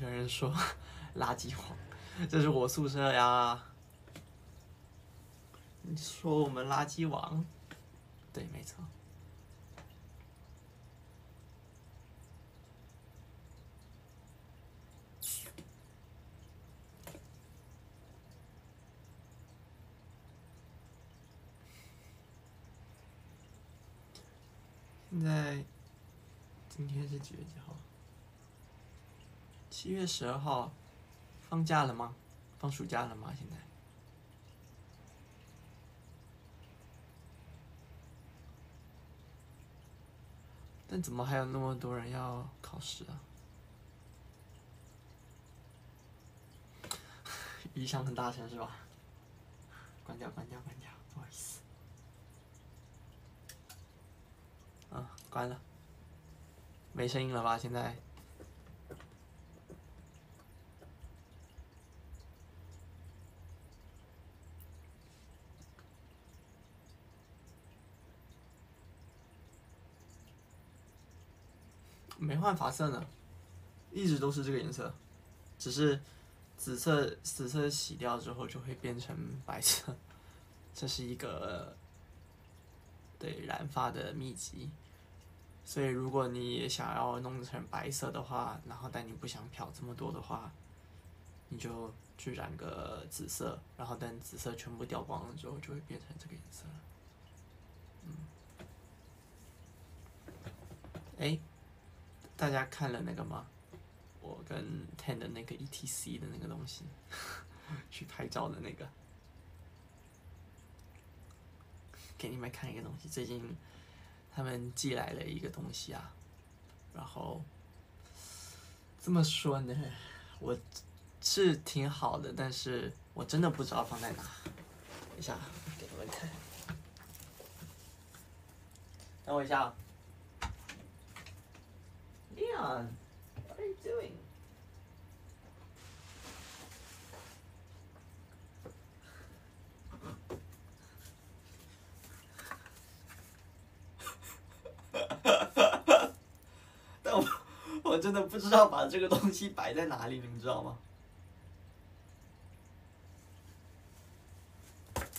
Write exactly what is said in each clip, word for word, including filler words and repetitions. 有人说垃圾话，这是我宿舍呀。你说我们垃圾王？对，没错。现在，今天是几月几号？七月十二号，放假了吗？放暑假了吗？现在？但怎么还有那么多人要考试啊？雨声很大声是吧？关掉，关掉，关掉，不好意思。嗯，关了，没声音了吧？现在没换发色呢，一直都是这个颜色，只是紫色紫色洗掉之后就会变成白色，这是一个。对染发的秘籍，所以如果你也想要弄成白色的话，然后但你不想漂这么多的话，你就去染个紫色，然后等紫色全部掉光了之后，就会变成这个颜色了。嗯，哎，大家看了那个吗？我跟 Ten 的那个 E T C 的那个东西，去拍照的那个。给你们看一个东西，最近他们寄来了一个东西啊，然后这么说呢，我是挺好的，但是我真的不知道放在哪。等一下，给你们看。等我一下。Leon, what are you doing? 但我我真的不知道把这个东西摆在哪里，你们知道吗？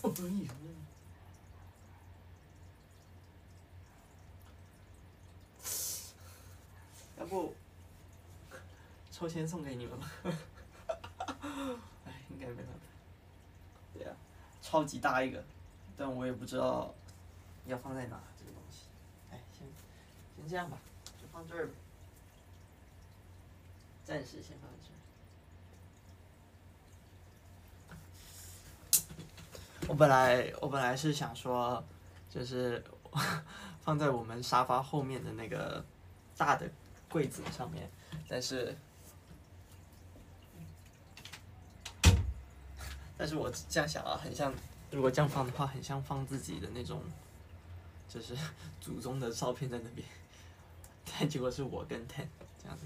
哦，要不抽签送给你们吧？哎，应该没办法。对呀，超级大一个，但我也不知道要放在哪这个东西。哎，先先这样吧。放这儿吧，暂时先放这儿。我本来我本来是想说，就是放在我们沙发后面的那个大的柜子上面，但是但是我这样想啊，很像，如果这样放的话，很像放自己的那种，就是祖宗的照片在那边。但结果是我跟 Ten 这样子，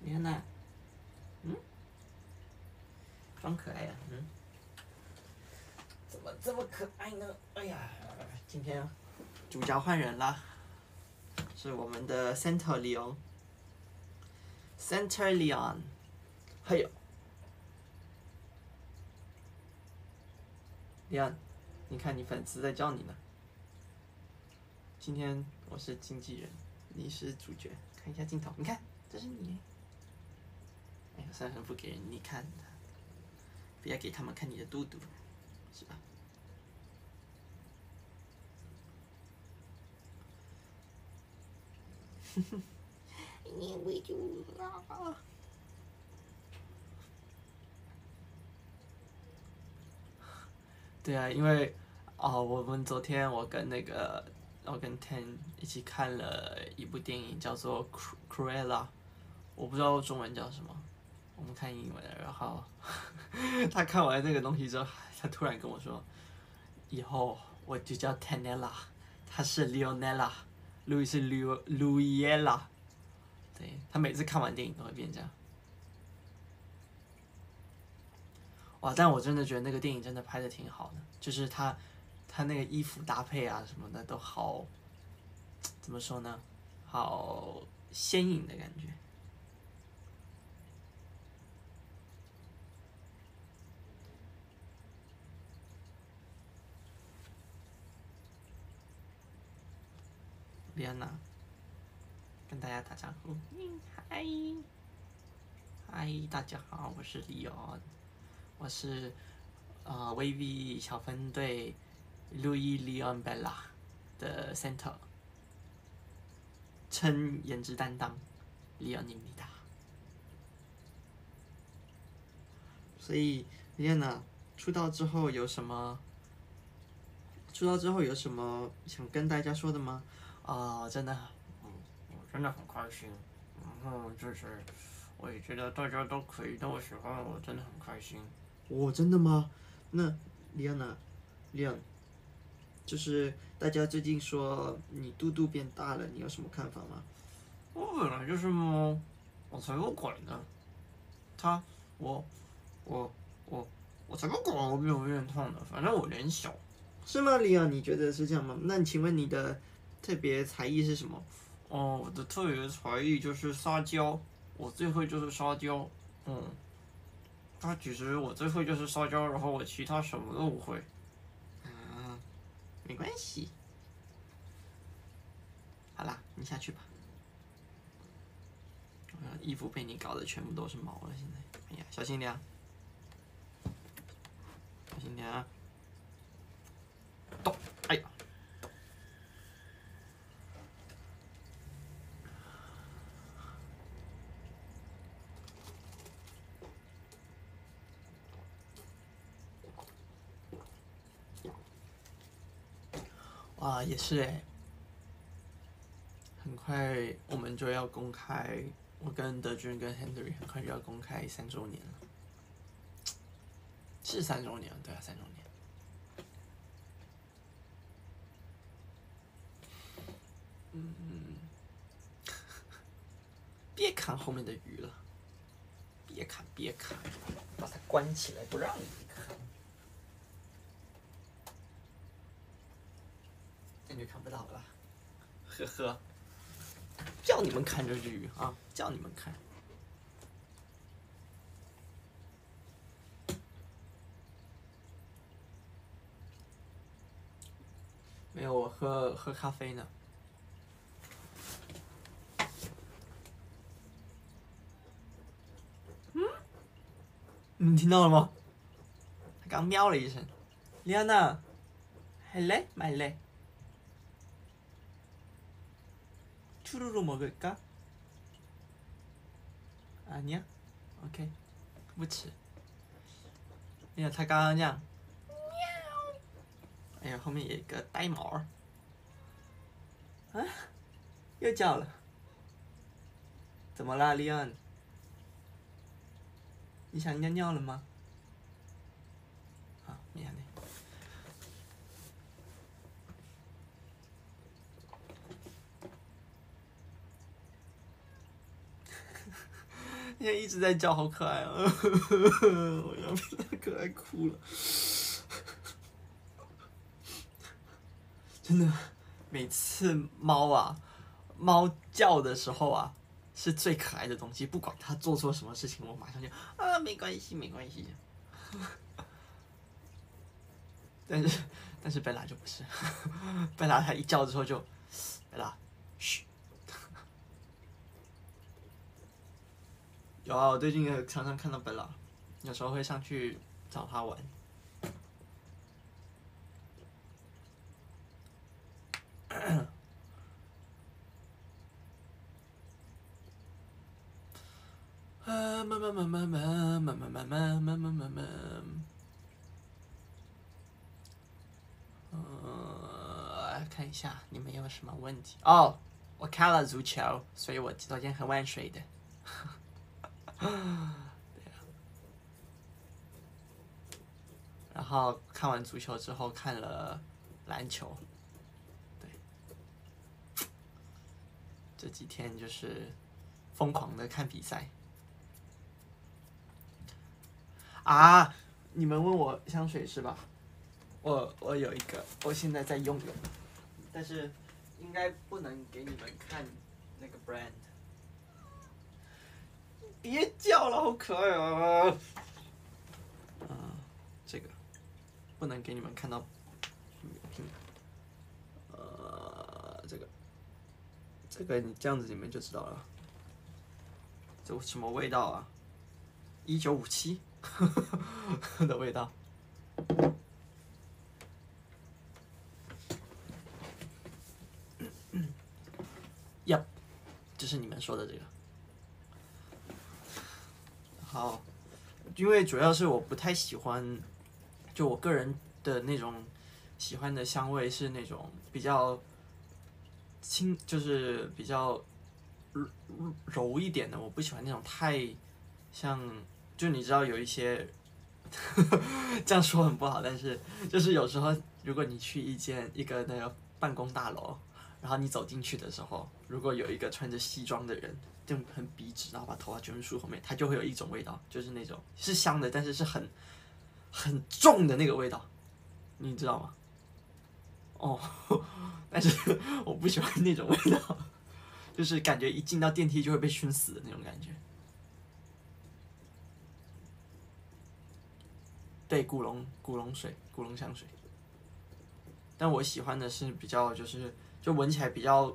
你看那，嗯，装可爱呀、啊，嗯，怎么这么可爱呢？哎呀，今天主角换人啦，是我们的 Center Leon Center Leon， 哎呦。Leon， 你看你粉丝在叫你呢。今天我是经纪人，你是主角。看一下镜头，你看，这是你。哎呀，算了，不给你看的，不要给他们看你的肚肚，是吧？哼哼，你为什么？对啊，因为哦，我们昨天我跟那个我跟 Ten 一起看了一部电影，叫做《Cruella》，我不知道中文叫什么，我们看英文的。然后他看完那个东西之后，他突然跟我说：“以后我就叫 Tenella， 她是 Leonella， 路易是 Lu Luiella。”对，他每次看完电影都会变这样。哇！但我真的觉得那个电影真的拍的挺好的，就是他，他那个衣服搭配啊什么的都好，怎么说呢，好鲜颖的感觉。Leon跟大家打招呼，嗨，嗨，大家好，我是 Leon， 我是呃 WayV 小分队 Louis Leon Bella 的 Center， 称颜值担当 Leon입니다。所以 Leon 出道之后有什么？出道之后有什么想跟大家说的吗？啊、呃，真的，嗯，我真的很开心。然后就是，我也觉得大家都可以都喜欢我，真的很开心。哦，真的吗？那 Leon，Leon， 就是大家最近说你肚肚变大了，你有什么看法吗？我本来就是猫，我才不管呢。他，我，我，我，我才不管我变不变胖的，反正我脸小。是吗 ，Leon？ 你觉得是这样吗？那请问你的特别才艺是什么？哦，我的特别才艺就是撒娇，我最会就是撒娇。嗯，他其实我最会就是撒娇，然后我其他什么都不会。啊，没关系。好啦，你下去吧。衣服被你搞得全部都是毛了，现在。哎呀，小心点啊！小心点啊！咚！哎呀！啊，也是哎、欸，很快我们就要公开，我跟德军跟 HENDERY 很快就要公开三周年了，是三周年，对啊，三周年。嗯嗯，别看后面的鱼了，别看别看，把它关起来不让你看。就看不到了，呵呵，叫你们看这只鱼啊，叫你们看。没有，我喝喝咖啡呢。嗯，你们听到了吗？他刚喵了一声。Leon， 还累买累。 후루루 먹을까? 아니야? 오케이. 그렇지. 그냥 다가 그냥. 야, 后面有一个呆毛. 아? 又叫了。怎么啦, Leon? 你想尿尿了吗? 아, 미안해. 现在一直在叫，好可爱啊！我要被他可爱哭了，真的。每次猫啊，猫叫的时候啊，是最可爱的东西。不管它做错什么事情，我马上就啊，没关系，没关系。但是，但是贝拉就不是，贝拉它一叫之后就，贝拉，嘘。 有啊，我最近也常常看到贝拉，有时候会上去找他玩。啊，慢慢慢慢慢慢慢慢慢慢慢慢慢。嗯，看一下你们有什么问题哦。我看了足球，所以我昨天很晚睡的。 然后看完足球之后，看了篮球。对，这几天就是疯狂的看比赛。啊，你们问我香水是吧？我我有一个，我现在在用的，但是应该不能给你们看那个 brand。别叫了，好可爱啊！啊、呃，这个不能给你们看到。呃，这个，这个你这样子你们就知道了。这什么味道啊？一九五七的味道。Yep， 就是你们说的这个。好，因为主要是我不太喜欢，就我个人的那种喜欢的香味是那种比较轻，就是比较柔一点的。我不喜欢那种太像，就你知道有一些这样说很不好，但是就是有时候如果你去一间一个那个办公大楼。然后你走进去的时候，如果有一个穿着西装的人，就很笔直，然后把头发卷在树后面，他就会有一种味道，就是那种是香的，但是是很很重的那个味道，你知道吗？哦，但是我不喜欢那种味道，就是感觉一进到电梯就会被熏死的那种感觉。对，古龙古龙水，古龙香水。但我喜欢的是比较就是。就闻起来比较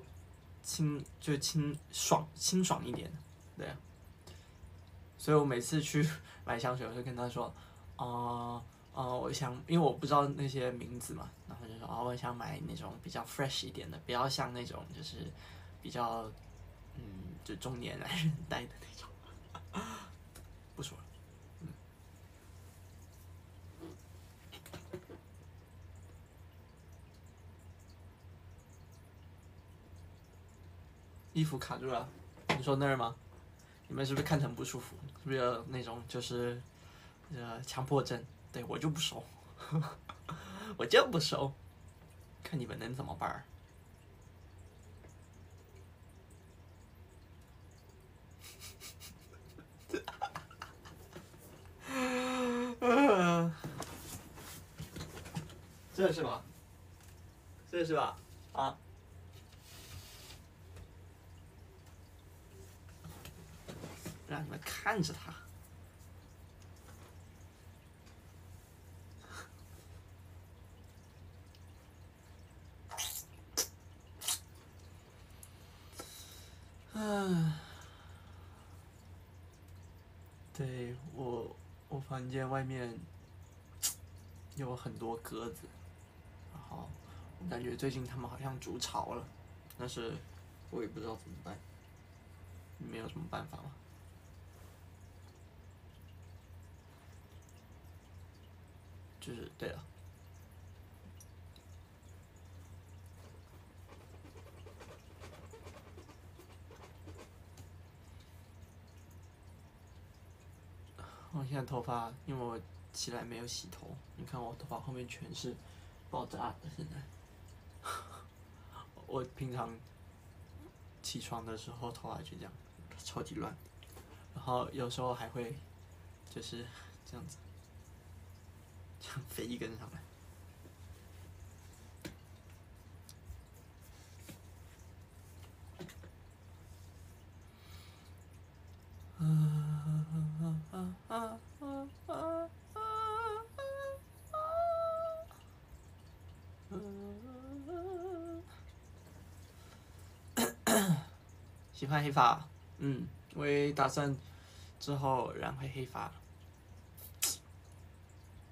清，就清爽、清爽一点，对、啊。所以我每次去买香水，我就跟他说，哦、呃，哦、呃，我想，因为我不知道那些名字嘛，然后就说，哦，我想买那种比较 fresh 一点的，不要像那种就是比较，嗯，就中年男人戴的那种。不说了。衣服卡住了，你说那儿吗？你们是不是看着很不舒服？是不是有那种就是呃强迫症？对我就不熟，我就不熟，看你们能怎么办儿。这是吧？这是吧？啊？让你们看着他，嗯，对我，我房间外面有很多鸽子，然后我感觉最近他们好像筑巢了，但是我也不知道怎么办，你们有什么办法吗？就是对了，我现在头发，因为我起来没有洗头，你看我头发后面全是爆炸的。现在，我平常起床的时候头发就这样，超级乱，然后有时候还会就是这样子。飞一根上来，喜欢黑发，嗯，我也打算之后染回黑发。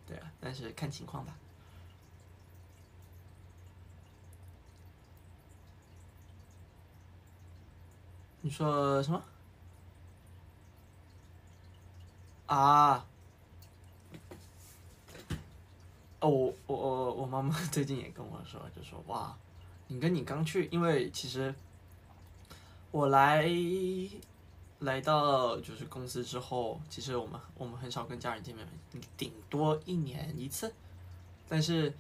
对啊，但是看情况吧。你说什么？啊！哦，我我我妈妈最近也跟我说，就说哇，你跟你刚去，因为其实我来来到就是公司之后，其实我们我们很少跟家人见面，顶多一年一次。但是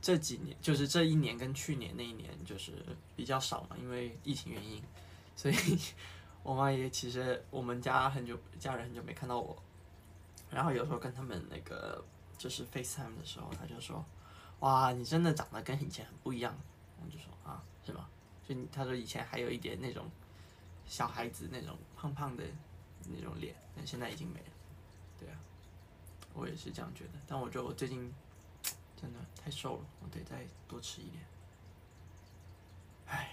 这几年就是这一年跟去年那一年就是比较少嘛，因为疫情原因，所以我妈也其实我们家很久家人很久没看到我，然后有时候跟他们那个就是 FaceTime 的时候，他就说哇，你真的长得跟以前很不一样。我就说啊，是吗？就他说以前还有一点那种小孩子那种胖胖的那种脸，但现在已经没了。对啊，我也是这样觉得。但我觉得我最近真的太瘦了，我得再多吃一点。唉。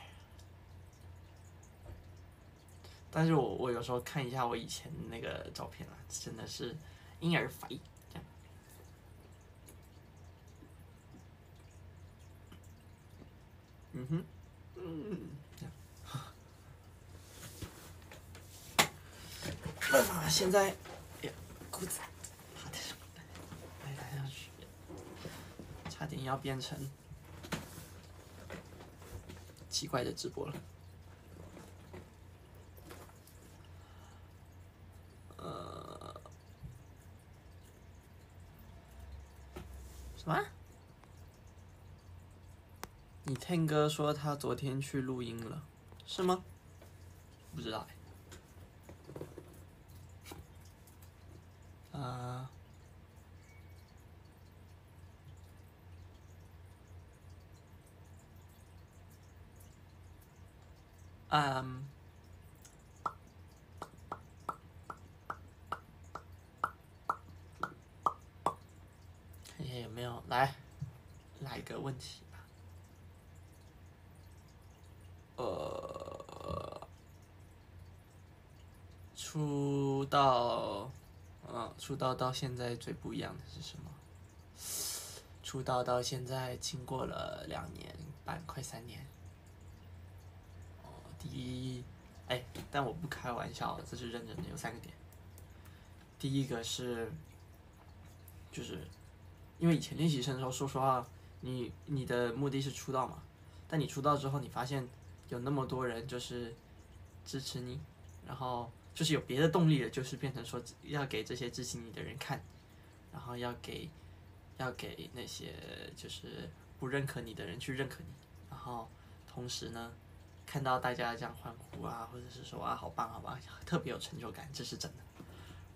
但是我我有时候看一下我以前那个照片啊，真的是婴儿肥这样。嗯哼，嗯，这样。办法、啊，现在，哎呀，裤子，差点，哎，来下去，差点要变成奇怪的直播了。 什么？你Ten哥说他昨天去录音了，是吗？不知道哎。啊。嗯。 没有，来，来个问题吧。呃，出道，嗯，出道到现在最不一样的是什么？出道到现在经过了两年半，快三年。哦，第一，哎，但我不开玩笑，这是认真的，有三个点。第一个是，就是。 因为以前练习生的时候，说实话，你你的目的是出道嘛，但你出道之后，你发现有那么多人就是支持你，然后就是有别的动力了，就是变成说要给这些支持你的人看，然后要给要给那些就是不认可你的人去认可你，然后同时呢，看到大家这样欢呼啊，或者是说啊好棒好棒，特别有成就感，这是真的。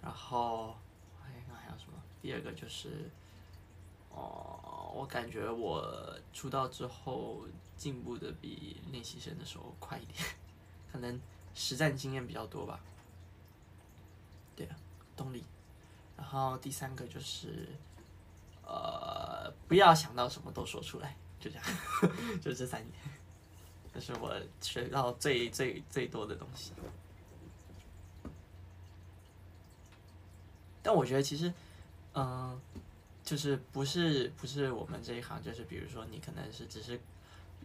然后哎，那还有什么？第二个就是。 哦，我感觉我出道之后进步的比练习生的时候快一点，可能实战经验比较多吧。对啊，动力。然后第三个就是，呃，不要想到什么都说出来，就这样，就这三点，这是我学到最最最多的东西。但我觉得其实，嗯、呃。 就是不是不是我们这一行，就是比如说你可能是只是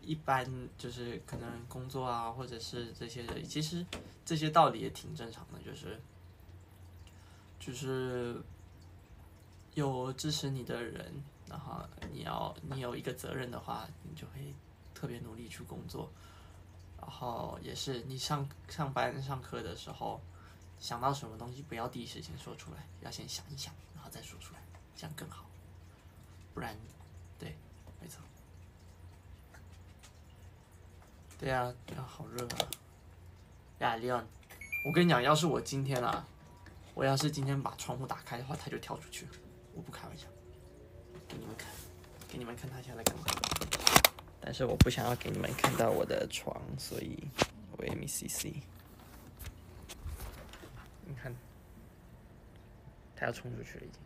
一般，就是可能工作啊，或者是这些人，其实这些道理也挺正常的，就是就是有支持你的人，然后你要你有一个责任的话，你就会特别努力去工作，然后也是你上上班上课的时候想到什么东西，不要第一时间说出来，要先想一想，然后再说出来。 这样更好，不然，对，没错，对啊，啊，好热啊！呀 ，Leon， 我跟你讲，要是我今天啊，我要是今天把窗户打开的话，他就跳出去了，我不开玩笑，给你们看，给你们看他现在干嘛。但是我不想要给你们看到我的床，所以我也没 C C。你看，他要冲出去了已经。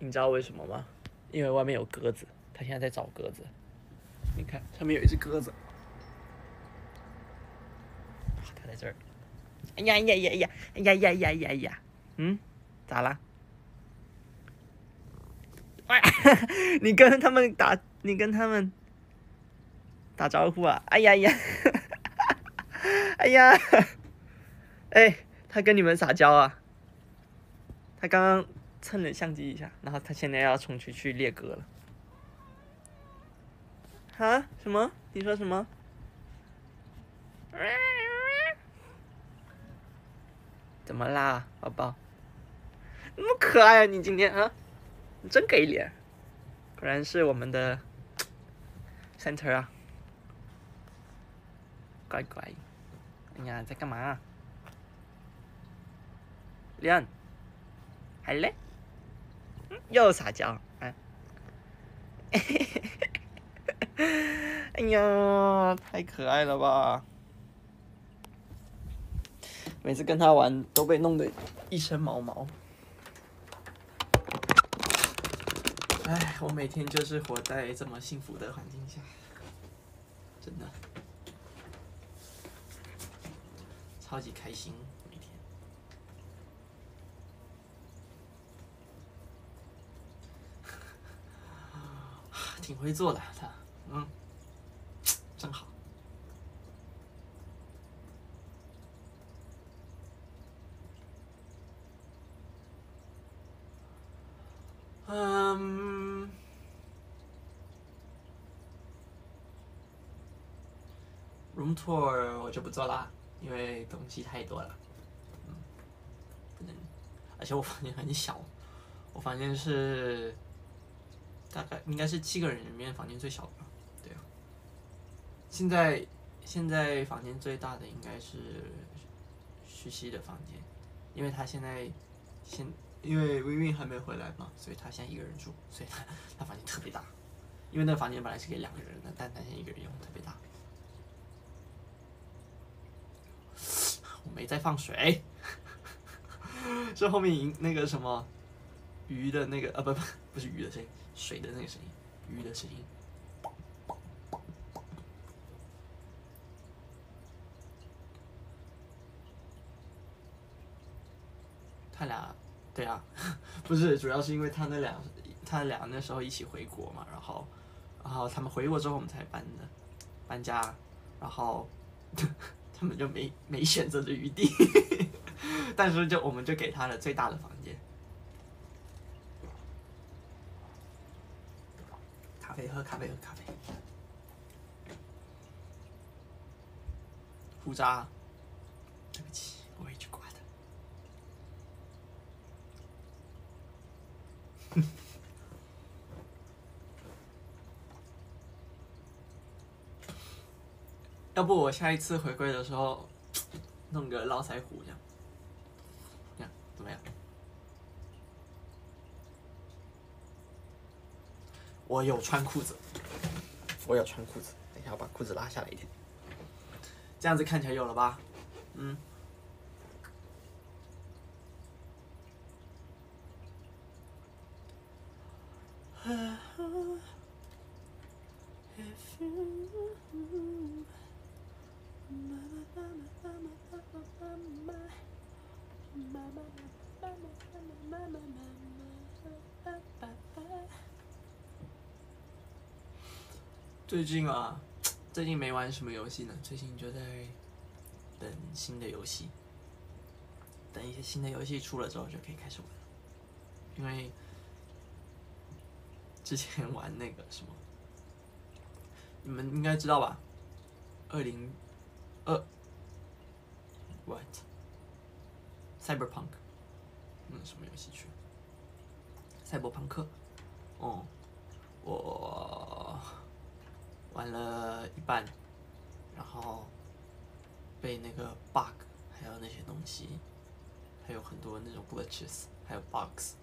你知道为什么吗？因为外面有鸽子，他现在在找鸽子。你看，上面有一只鸽子，它在这儿。哎呀呀呀呀！哎呀呀呀呀呀！嗯，咋啦？哎，你跟他们打，你跟他们打招呼啊！哎呀呀！哎呀！哎，他跟你们撒娇啊！他刚刚。 蹭了相机一下，然后他现在要冲出去猎鸽了。啊？什么？你说什么？怎么啦，宝宝？那么可爱啊！你今天啊，你真给脸，果然是我们的 center 啊，乖乖。哎呀，在干嘛、啊、？Leon， 好嘞。 又撒娇，哎、啊，哎呀，太可爱了吧！每次跟他玩都被弄得一身毛毛。哎，我每天就是活在这么幸福的环境下，真的超级开心。 挺会做的他，嗯，真好。嗯，room tour 我就不做啦，因为东西太多了，嗯，不能。而且我房间很小，我房间是。 大概应该是七个人里面房间最小的吧，对啊。现在现在房间最大的应该是徐熙的房间，因为他现在现因为薇薇还没回来嘛，所以他现在一个人住，所以他他房间特别大。因为那个房间本来是给两个人的，但他现在一个人用，特别大。我没在放水，这后面那个什么鱼的那个啊不不不是鱼的声音。 水的那个声音，鱼的声音。他俩，对啊，不是，主要是因为他那俩，他俩那时候一起回国嘛，然后，然后他们回国之后我们才搬的，搬家，然后他们就没没选择的余地，但是就我们就给他了最大的房间。 可以喝咖啡，喝咖啡。胡渣，对不起，我会去刮的。要不我下一次回归的时候，弄个络腮胡这样，这样怎么样？ 我有穿裤子，我有穿裤子。等一下，我把裤子拉下来一点，这样子看起来有了吧？嗯。最近啊，最近没玩什么游戏呢。最近就在等新的游戏，等一些新的游戏出了之后就可以开始玩了。因为之前玩那个什么，你们应该知道吧？二零二 ，what？ Cyberpunk， 嗯，什么游戏去？赛博朋克。哦，我。 玩了一半，然后被那个 bug， 还有那些东西，还有很多那种 glitches， 还有 bugs，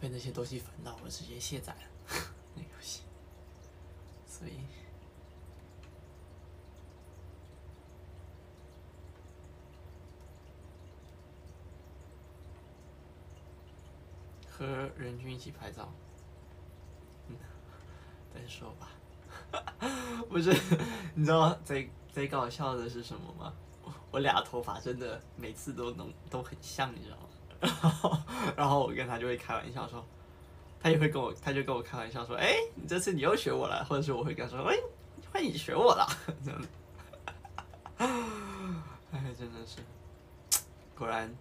被那些东西烦到，我直接卸载了那游戏。所以，和人群一起拍照，嗯，再说吧。 不是，你知道最最搞笑的是什么吗？我俩头发真的每次都弄都很像，你知道吗？然后，然后我跟他就会开玩笑说，他也会跟我，他就跟我开玩笑说，哎、欸，你这次你又学我了，或者是我会跟他说，哎、欸，换你学我了，这样子。哎，真的是，果然，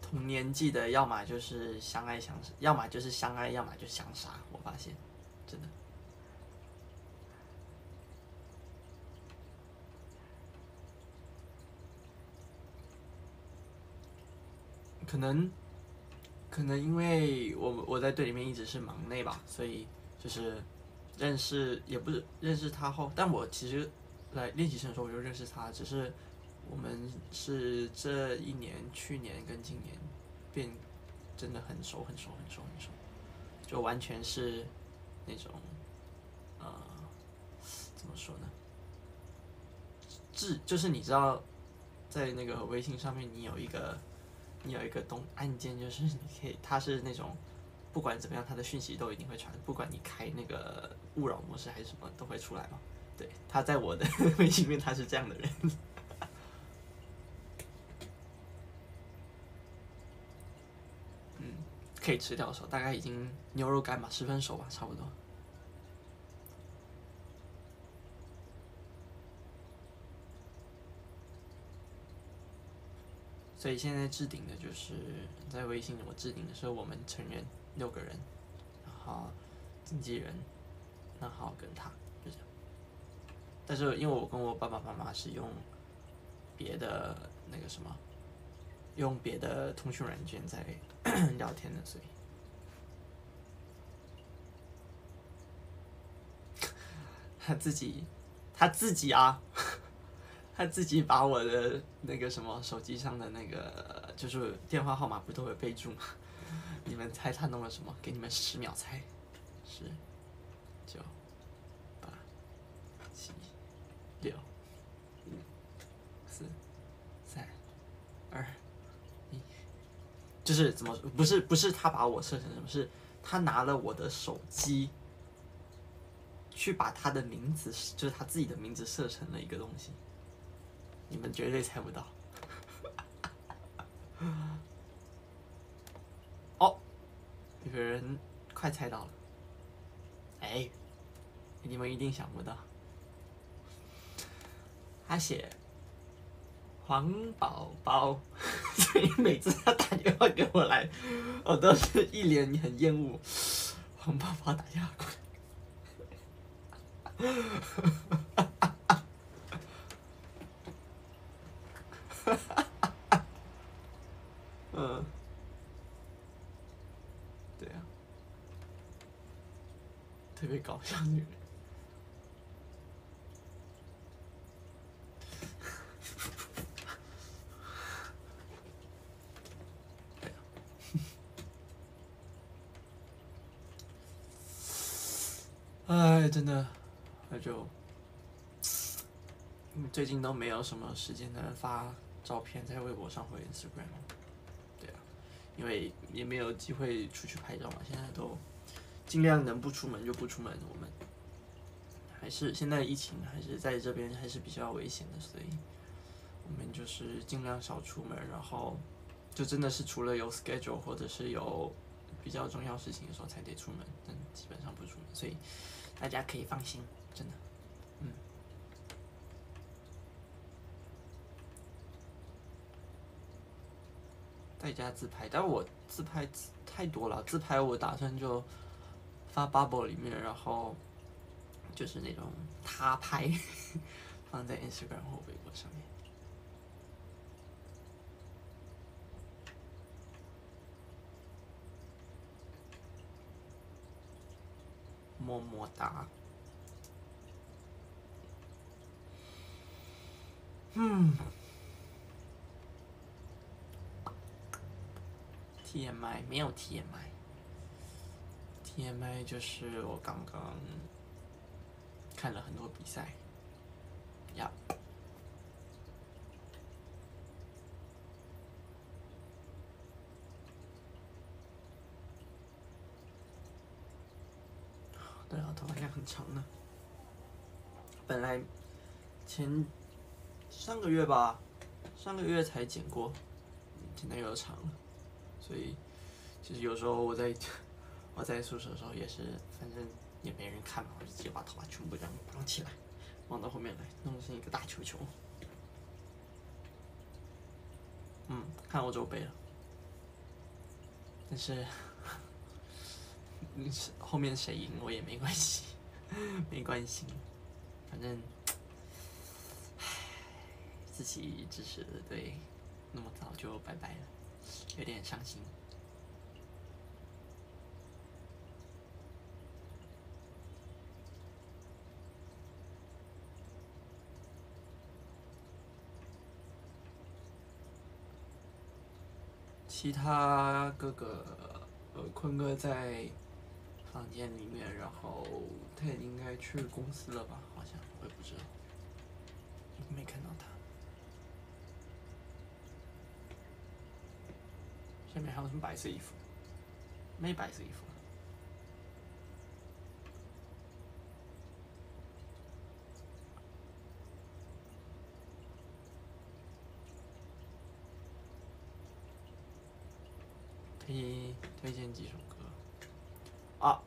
同年纪的要么就是相爱相杀，要么就是相爱，要么就相杀。我发现，真的。 可能，可能因为我我在队里面一直是忙内吧，所以就是认识也不是认识他后，但我其实来练习生的时候我就认识他，只是我们是这一年、去年跟今年变真的很熟很熟很熟很熟，就完全是那种，呃，怎么说呢？至就是你知道，在那个微信上面，你有一个你有一个东按键，就是你可以，它是那种不管怎么样，它的讯息都一定会传，不管你开那个勿扰模式还是什么，都会出来嘛。对，他在我的微信里面，他是这样的人。可以吃掉的时候，大概已经牛肉干吧，十分熟吧，差不多。所以现在置顶的就是在微信，我置顶的是我们成员六个人，然后经纪人，然后跟他就这样。但是因为我跟我爸爸妈妈是用别的那个什么，用别的通讯软件在聊天的，所以他自己他自己啊，他自己把我的那个什么手机上的那个就是电话号码不都有备注吗？你们猜他弄了什么？给你们十秒猜，十、九、八、七、六、五、四、三、二。就是怎么不是不是他把我设成什么，是他拿了我的手机，去把他的名字就是他自己的名字设成了一个东西，你们绝对猜不到。哦，有人快猜到了，哎，你们一定想不到，他写。黄宝宝，所以每次他打电话给我来，我都是一脸很厌恶。黄宝宝打电话过来，嗯，对啊，特别搞笑女人。哎，真的，那就最近都没有什么时间的发照片在微博上或 Instagram， 对啊，因为也没有机会出去拍照嘛，现在都尽量能不出门就不出门。我们还是现在疫情还是在这边还是比较危险的，所以我们就是尽量少出门，然后就真的是除了有 schedule 或者是有比较重要事情的时候才得出门，但基本上不出门，所以大家可以放心，真的，嗯。在家自拍，但我自拍太多了，自拍我打算就发 bubble 里面，然后就是那种他拍放在 Instagram 或微博上面。么么哒，嗯 ，T M I 没有 T M I，T M I 就是我刚刚看了很多比赛，呀、yeah ，对啊，头发还很长呢。本来前上个月吧，上个月才剪过，现在又长了。所以其实有时候我在我在宿舍的时候也是，反正也没人看嘛，我就直接把头发全部这样绑起来，绑到后面来，弄成一个大球球。嗯，看欧洲杯了，但是。后面谁赢我也没关系，没关系，反正自己支持的队那么早就拜拜了，有点伤心。其他哥哥，呃，坤哥在。房间里面，然后他也应该去公司了吧？好像我也不知道，没看到他。下面还有什么白色衣服？没白色衣服。 推推荐几首歌啊！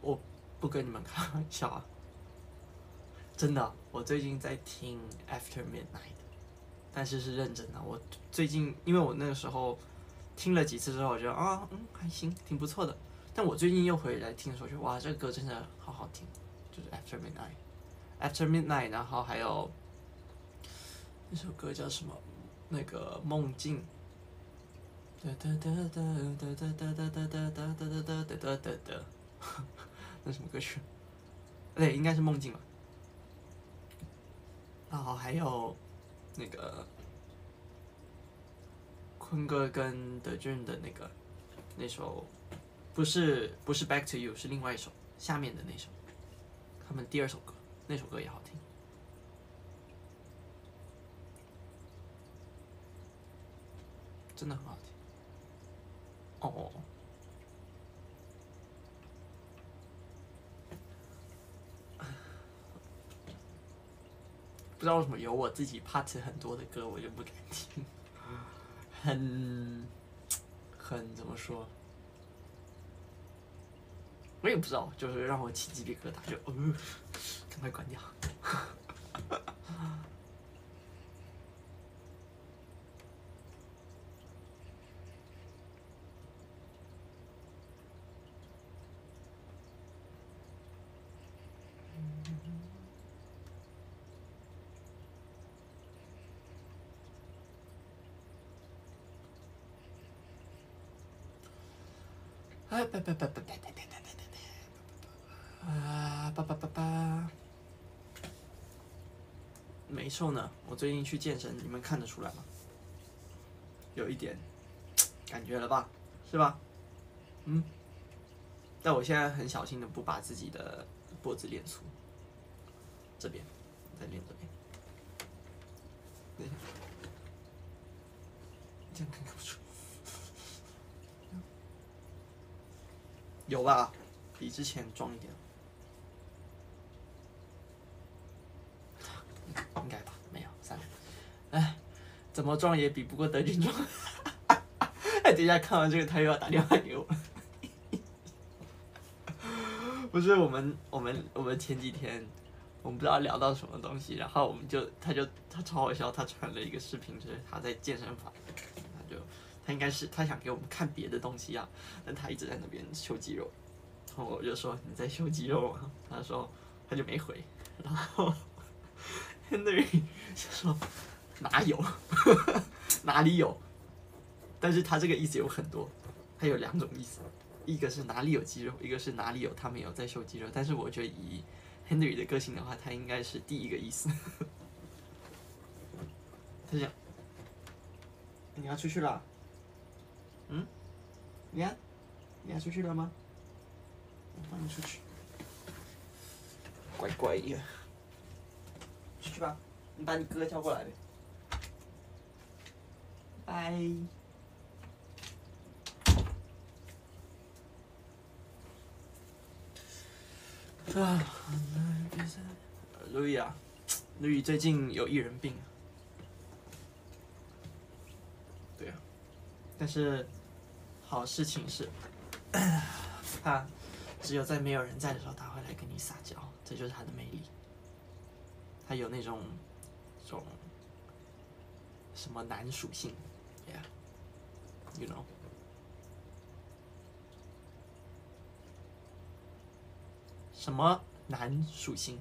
我不跟你们开玩笑啊，真的，我最近在听《After Midnight》，但是是认真的。我最近因为我那个时候听了几次之后，我觉得啊，嗯，还行，挺不错的。但我最近又回来听的时候，觉得哇，这个歌真的好好听，就是《After Midnight》，《After Midnight》，然后还有那首歌叫什么？那个梦境。 哒哒哒哒哒哒哒哒哒哒哒哒哒哒哒哒，那什么歌曲？对，应该是梦境吧。然后还有那个坤哥跟德俊的那个那首，不是不是《Back to You》，是另外一首下面的那首，他们第二首歌，那首歌也好听。 真的很好听哦！不知道为什么有我自己 part 很多的歌，我就不敢听，很很怎么说？我也不知道，就是让我起鸡皮疙瘩，就呃，赶快关掉。啊叭叭叭叭叭叭叭叭啊叭叭叭叭！没瘦呢，我最近去健身，你们看得出来吗？有一点感觉了吧，是吧？嗯。但我现在很小心的不把自己的脖子练粗，这边再练这边，对，这样看看不出。 有吧，比之前壮一点，应该吧？没有，算了。哎，怎么壮也比不过德军壮。哎，等一下看完这个，他又要打电话给我。不是我们，我们，我们前几天，我们不知道聊到什么东西，然后我们就，他就，他超好笑，他传了一个视频，就是他在健身房，他就。 他应该是他想给我们看别的东西啊，但他一直在那边修肌肉，然后我就说你在修肌肉吗？他说他就没回，然后 Henry 就说哪有哪里有，但是他这个意思有很多，他有两种意思，一个是哪里有肌肉，一个是哪里有他没有在修肌肉，但是我觉得以 Henry 的个性的话，他应该是第一个意思，他讲你要出去了。 嗯，你看，你还出去了吗？我放你出去，乖乖呀，出去吧，你把你哥叫过来呗。拜。啊，路易啊，路易最近有艺人病。对啊，但是。 好事情是，他只有在没有人在的时候，他会来跟你撒娇，这就是他的魅力。他有那种，那种什么男属性 ，yeah，you know。什么男属性？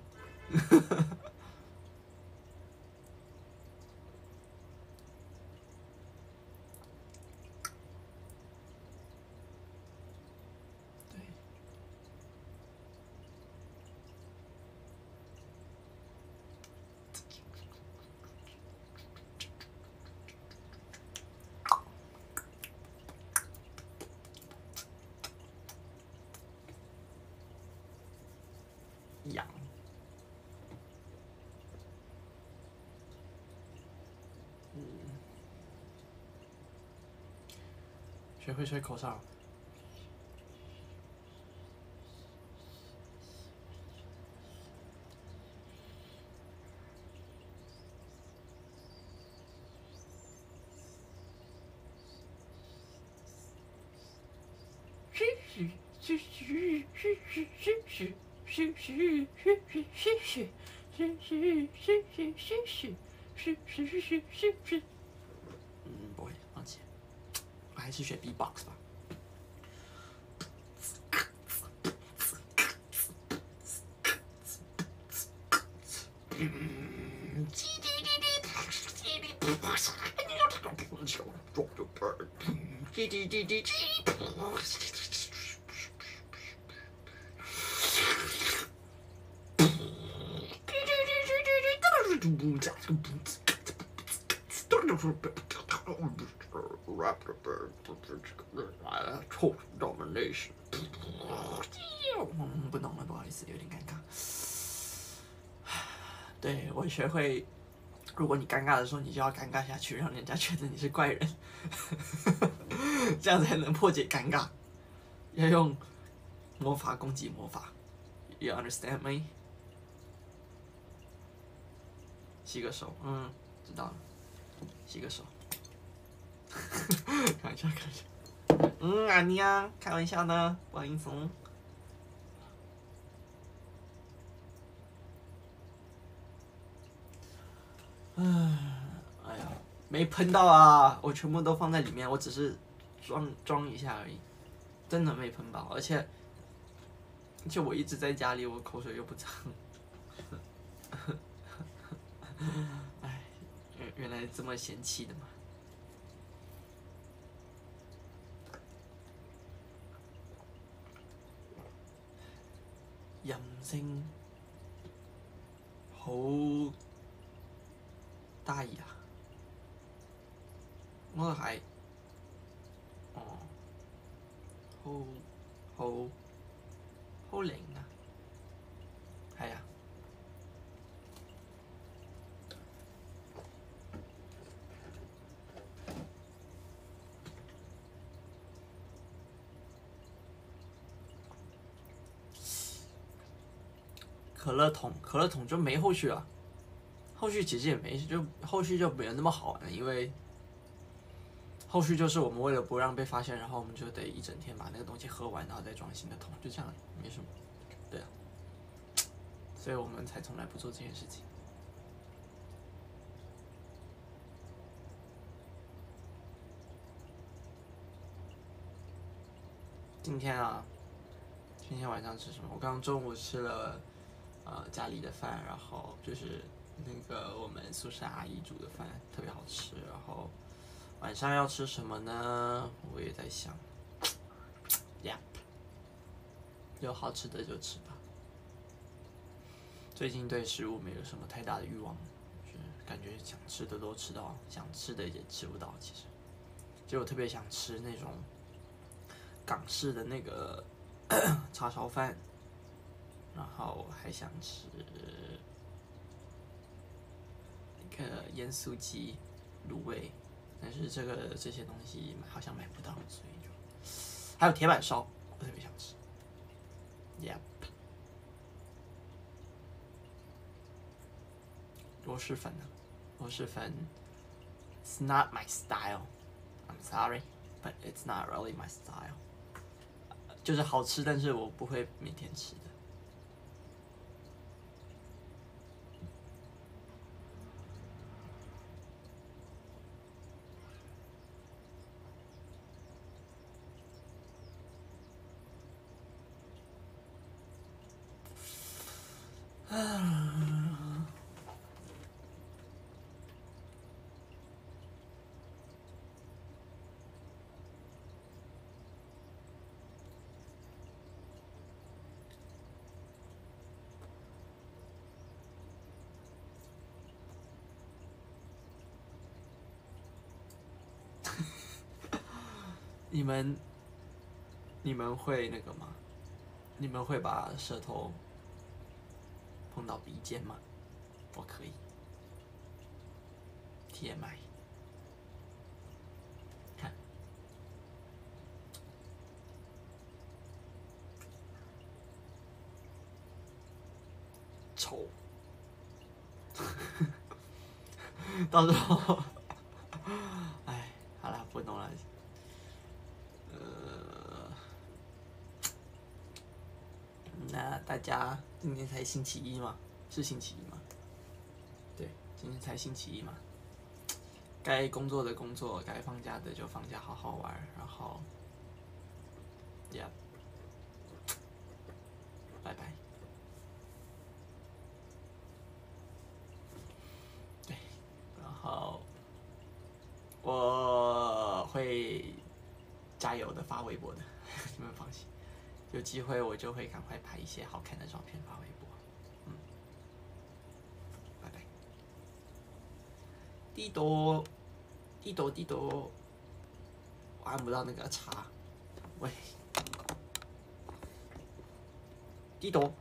学会吹口哨。嘘嘘嘘嘘嘘嘘嘘嘘嘘嘘嘘嘘。 是是是是是是是是是是是是，嗯，不会，放弃，我还是选 B-box 吧。Total domination。不懂了，不好意思，有点尴尬。对，我学会，如果你尴尬的时候，你就要尴尬下去，让人家觉得你是怪人，这样才能破解尴尬。要用魔法攻击魔法。You understand me？ 洗个手，嗯，知道了。洗个手，开玩笑，开玩笑。嗯，阿尼啊，开玩笑呢，不好意思。唉，哎呀，没喷到啊，我全部都放在里面，我只是装装一下而已，真的没喷到，而且，就我一直在家里，我口水又不脏。哎，原原来这么嫌弃的嘛！任性，好大意啊！我都係，哦，好，好，好靈啊！係啊！ 可乐桶，可乐桶就没后续了，后续其实也没，就后续就没有那么好玩，因为后续就是我们为了不让被发现，然后我们就得一整天把那个东西喝完，然后再装新的桶，就这样，没什么，对啊，所以我们才从来不做这件事情。今天啊，今天晚上吃什么？我刚刚中午吃了。 呃，家里的饭，然后就是那个我们宿舍阿姨煮的饭，特别好吃。然后晚上要吃什么呢？我也在想，呀，有好吃的就吃吧。最近对食物没有什么太大的欲望，就是感觉想吃的都吃到，想吃的也吃不到。其实，就我特别想吃那种港式的那个叉烧饭。 然后还想吃那个盐酥鸡、卤味，但是这个这些东西好像买不到，所以就还有铁板烧，我特别想吃。Yep， 螺蛳粉呢？螺蛳粉 ，It's not my style. I'm sorry, but it's not really my style. 就是好吃，但是我不会每天吃的。 你们，你们会那个吗？你们会把舌头碰到鼻尖吗？我可以。T M I。看，丑，到时候，哎，好啦，不弄了。呃，那大家今天才星期一嘛？是星期一嘛？对，今天才星期一嘛。该工作的工作，该放假的就放假，好好玩，然后，呀、yeah ，拜拜。对，然后我会加油的发微博的，你们放心。有机会我就会赶快拍一些好看的照片发微博。嗯，拜拜。滴多，滴多滴多，我按不到那个叉，喂。滴多。